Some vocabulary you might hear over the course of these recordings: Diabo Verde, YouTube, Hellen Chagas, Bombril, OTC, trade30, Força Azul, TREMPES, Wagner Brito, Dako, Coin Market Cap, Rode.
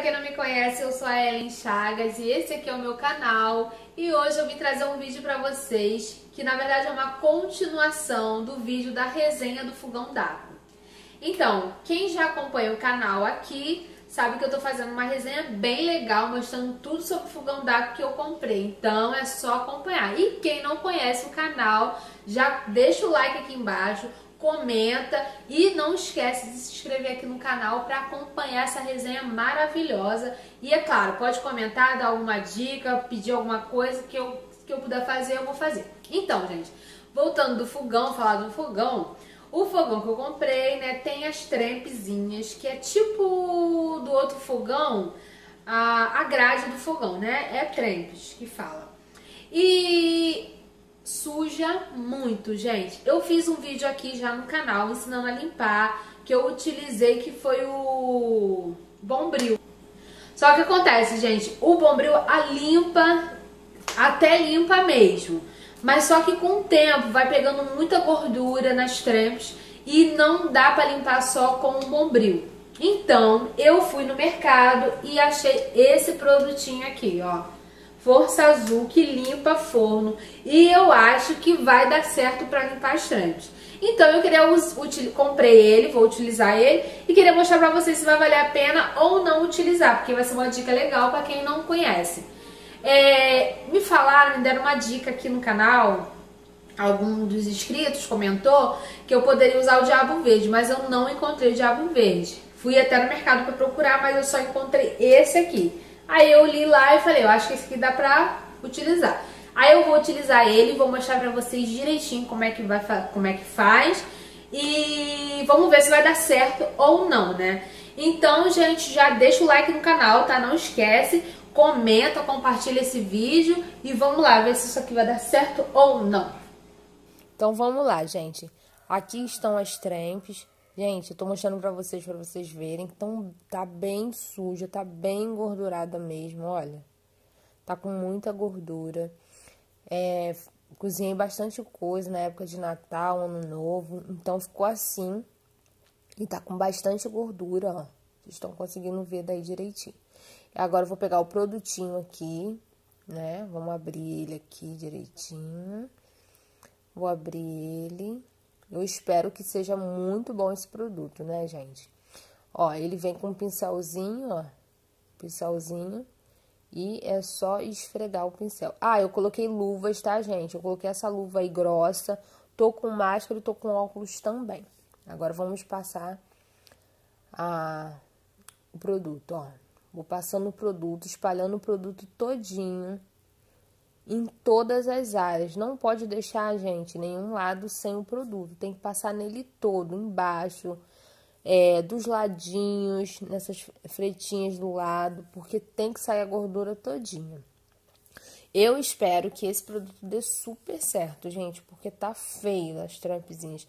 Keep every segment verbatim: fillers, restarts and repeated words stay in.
pra quem não me conhece, eu sou a Hellen Chagas e esse aqui é o meu canal. E hoje eu vim trazer um vídeo pra vocês, que na verdade é uma continuação do vídeo da resenha do fogão Dako. Então, quem já acompanha o canal aqui, sabe que eu tô fazendo uma resenha bem legal, mostrando tudo sobre o fogão Dako que eu comprei. Então é só acompanhar. E quem não conhece o canal, já deixa o like aqui embaixo, comenta e não esquece de se inscrever aqui no canal para acompanhar essa resenha maravilhosa. E é claro, pode comentar, dar alguma dica, pedir alguma coisa que eu, que eu puder fazer, eu vou fazer. Então, gente, voltando do fogão, falar do fogão, o fogão que eu comprei, né, tem as trampezinhas, que é tipo do outro fogão, a, a grade do fogão, né, é trampes que fala. E suja muito, gente. Eu fiz um vídeo aqui já no canal ensinando a limpar, que eu utilizei, que foi o Bombril. Só que acontece, gente, o Bombril a limpa, até limpa mesmo, mas só que com o tempo vai pegando muita gordura nas trampes e não dá pra limpar só com o Bombril. Então eu fui no mercado e achei esse produtinho aqui, ó, Força Azul, que limpa forno, e eu acho que vai dar certo para limpar as trampes. Então eu queria comprei ele, vou utilizar ele e queria mostrar para vocês se vai valer a pena ou não utilizar, porque vai ser uma dica legal para quem não conhece. É, me falaram, me deram uma dica aqui no canal, algum dos inscritos comentou que eu poderia usar o Diabo Verde, mas eu não encontrei o Diabo Verde. Fui até no mercado para procurar, mas eu só encontrei esse aqui. Aí eu li lá e falei, eu acho que esse aqui dá pra utilizar. Aí eu vou utilizar ele, vou mostrar pra vocês direitinho como é que vai, como é que faz. E vamos ver se vai dar certo ou não, né? Então, gente, já deixa o like no canal, tá? Não esquece, comenta, compartilha esse vídeo e vamos lá ver se isso aqui vai dar certo ou não. Então vamos lá, gente. Aqui estão as trampes. Gente, eu tô mostrando pra vocês, pra vocês verem. Então, tá bem suja, tá bem engordurada mesmo, olha. Tá com muita gordura. É, cozinhei bastante coisa na época de Natal, Ano Novo. Então, ficou assim. E tá com bastante gordura, ó. Vocês estão conseguindo ver daí direitinho. E agora eu vou pegar o produtinho aqui, né? Vamos abrir ele aqui direitinho. Vou abrir ele. Eu espero que seja muito bom esse produto, né, gente? Ó, ele vem com um pincelzinho, ó. Pincelzinho. E é só esfregar o pincel. Ah, eu coloquei luvas, tá, gente? Eu coloquei essa luva aí grossa. Tô com máscara e tô com óculos também. Agora vamos passar a... o produto, ó. Vou passando o produto, espalhando o produto todinho. Em todas as áreas, não pode deixar, gente, nenhum lado sem o produto, tem que passar nele todo, embaixo, é, dos ladinhos, nessas fretinhas do lado, porque tem que sair a gordura todinha. Eu espero que esse produto dê super certo, gente, porque tá feio as trampezinhas,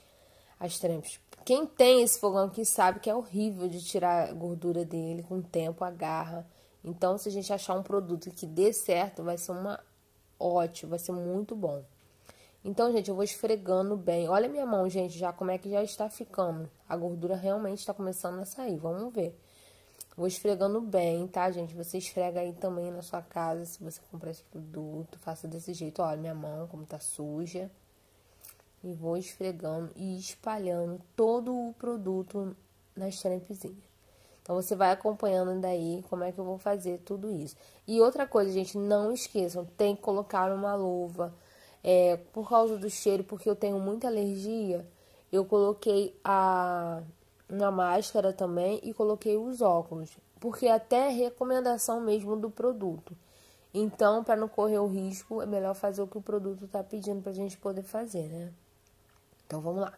as trampes. Quem tem esse fogão aqui sabe que é horrível de tirar a gordura dele, com o tempo agarra. Então, se a gente achar um produto que dê certo, vai ser uma ótimo, vai ser muito bom. Então, gente, eu vou esfregando bem. Olha minha mão, gente, já como é que já está ficando. A gordura realmente está começando a sair, vamos ver. Vou esfregando bem, tá, gente? Você esfrega aí também na sua casa, se você comprar esse produto, faça desse jeito. Olha minha mão, como tá suja. E vou esfregando e espalhando todo o produto nas trampezinhas. Então, você vai acompanhando daí como é que eu vou fazer tudo isso. E outra coisa, gente, não esqueçam, tem que colocar uma luva. É, por causa do cheiro, porque eu tenho muita alergia, eu coloquei a, uma máscara também e coloquei os óculos. Porque até é recomendação mesmo do produto. Então, para não correr o risco, é melhor fazer o que o produto tá pedindo pra gente poder fazer, né? Então, vamos lá.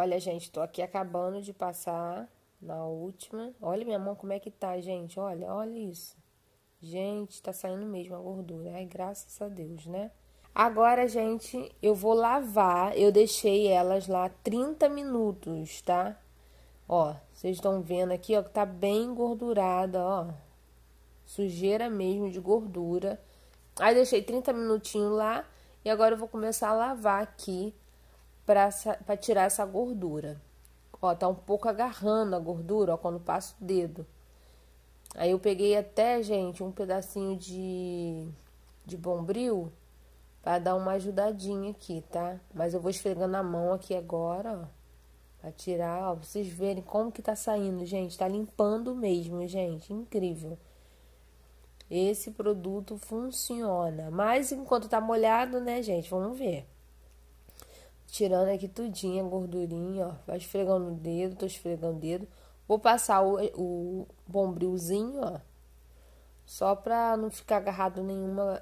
Olha, gente, tô aqui acabando de passar na última. Olha minha mão como é que tá, gente. Olha, olha isso. Gente, tá saindo mesmo a gordura. Ai, graças a Deus, né? Agora, gente, eu vou lavar. Eu deixei elas lá trinta minutos, tá? Ó, vocês estão vendo aqui, ó, que tá bem engordurada, ó. Sujeira mesmo de gordura. Aí deixei trinta minutinhos lá e agora eu vou começar a lavar aqui pra, pra tirar essa gordura. Ó, tá um pouco agarrando a gordura, ó, quando passo o dedo. Aí eu peguei até, gente, um pedacinho de, de Bombril pra dar uma ajudadinha aqui, tá? Mas eu vou esfregando a mão aqui agora, ó. Pra tirar, ó, pra vocês verem como que tá saindo, gente. Tá limpando mesmo, gente. Incrível. Esse produto funciona. Mas enquanto tá molhado, né, gente? Vamos ver. Tirando aqui tudinha, gordurinha, ó. Vai esfregando o dedo, tô esfregando o dedo. Vou passar o, o Bombrilzinho, ó. Só pra não ficar agarrado nenhuma,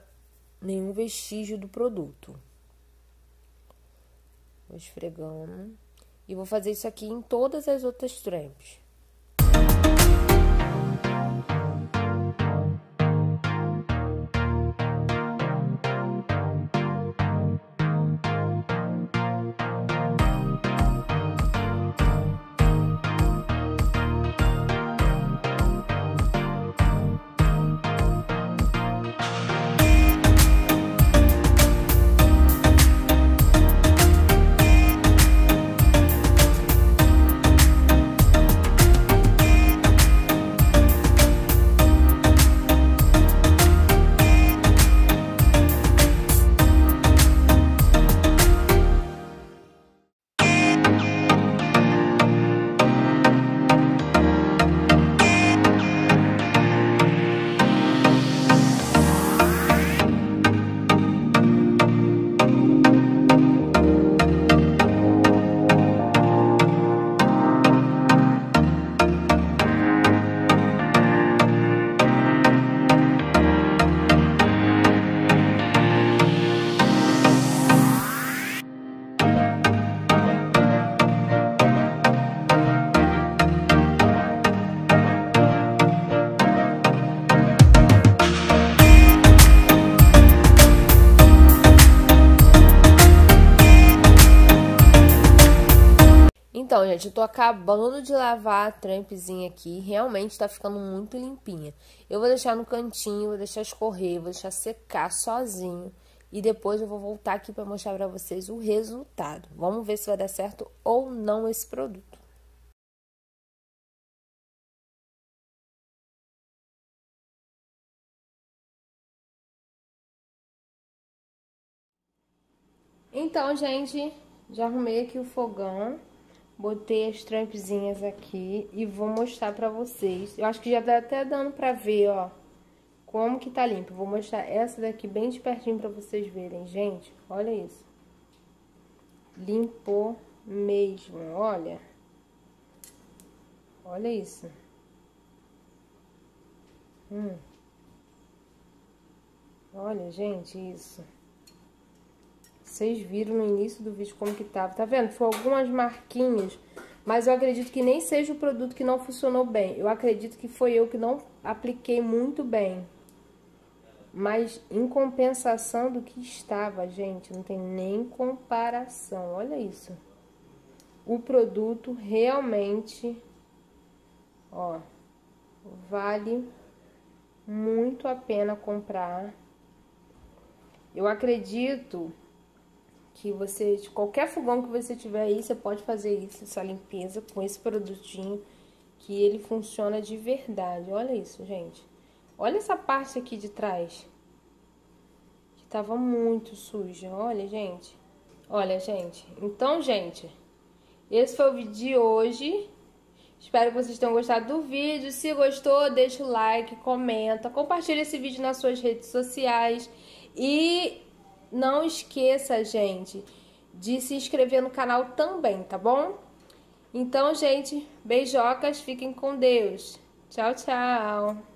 nenhum vestígio do produto. Vou esfregando. E vou fazer isso aqui em todas as outras trampes. Então, gente, eu tô acabando de lavar a trampzinha aqui. Realmente tá ficando muito limpinha. Eu vou deixar no cantinho, vou deixar escorrer, vou deixar secar sozinho. E depois eu vou voltar aqui pra mostrar pra vocês o resultado. Vamos ver se vai dar certo ou não esse produto. Então, gente, já arrumei aqui o fogão. Botei as trampezinhas aqui e vou mostrar pra vocês. Eu acho que já tá até dando pra ver, ó, como que tá limpo. Vou mostrar essa daqui bem de pertinho pra vocês verem, gente. Olha isso. Limpou mesmo, olha. Olha isso. Hum. Olha, gente, isso. Vocês viram no início do vídeo como que tava, tá vendo? Foi algumas marquinhas, mas eu acredito que nem seja o produto que não funcionou bem. Eu acredito que foi eu que não apliquei muito bem. Mas em compensação do que estava, gente, não tem nem comparação, olha isso. O produto realmente, ó, vale muito a pena comprar. Eu acredito que você, de qualquer fogão que você tiver aí, você pode fazer isso, essa limpeza com esse produtinho, que ele funciona de verdade. Olha isso, gente. Olha essa parte aqui de trás, que tava muito suja. Olha, gente. Olha, gente. Então, gente, esse foi o vídeo de hoje. Espero que vocês tenham gostado do vídeo. Se gostou, deixa o like, comenta, compartilha esse vídeo nas suas redes sociais. E não esqueça, gente, de se inscrever no canal também, tá bom? Então, gente, beijocas, fiquem com Deus. Tchau, tchau!